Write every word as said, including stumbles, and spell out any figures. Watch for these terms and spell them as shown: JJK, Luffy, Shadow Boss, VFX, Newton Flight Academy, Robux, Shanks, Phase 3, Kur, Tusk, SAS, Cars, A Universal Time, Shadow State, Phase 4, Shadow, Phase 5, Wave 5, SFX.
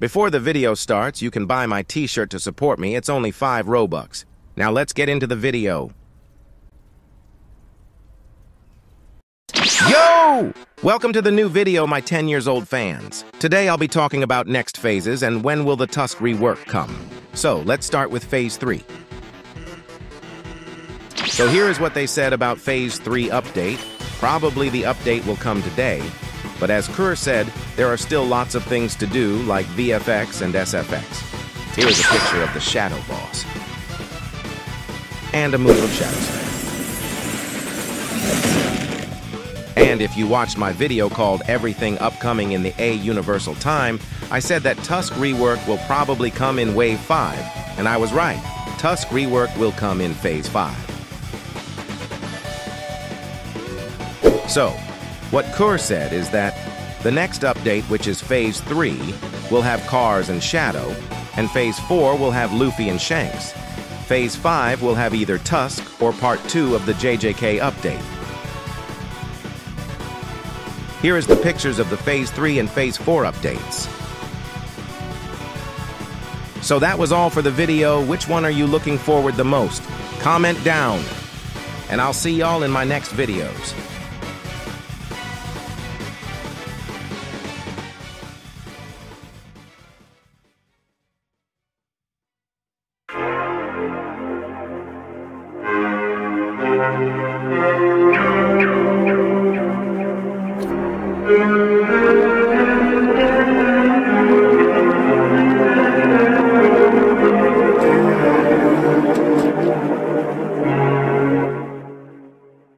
Before the video starts, you can buy my t-shirt to support me. It's only five Robux. Now let's get into the video. Yo! Welcome to the new video, my ten years old fans. Today I'll be talking about next phases and when will the Tusk rework come. So let's start with phase three. So here is what they said about phase three update. Probably the update will come today. But as Kur said, there are still lots of things to do, like V F X and S F X. Here is a picture of the Shadow Boss. And a move of Shadow State. And if you watched my video called Everything Upcoming in the A Universal Time, I said that Tusk rework will probably come in Wave five, and I was right. Tusk rework will come in Phase five. So, what Kur said is that the next update, which is Phase three, will have Cars and Shadow, and Phase four will have Luffy and Shanks. Phase five will have either Tusk or Part two of the J J K update. Here is the pictures of the Phase three and Phase four updates. So that was all for the video. Which one are you looking forward the most? Comment down, and I'll see y'all in my next videos.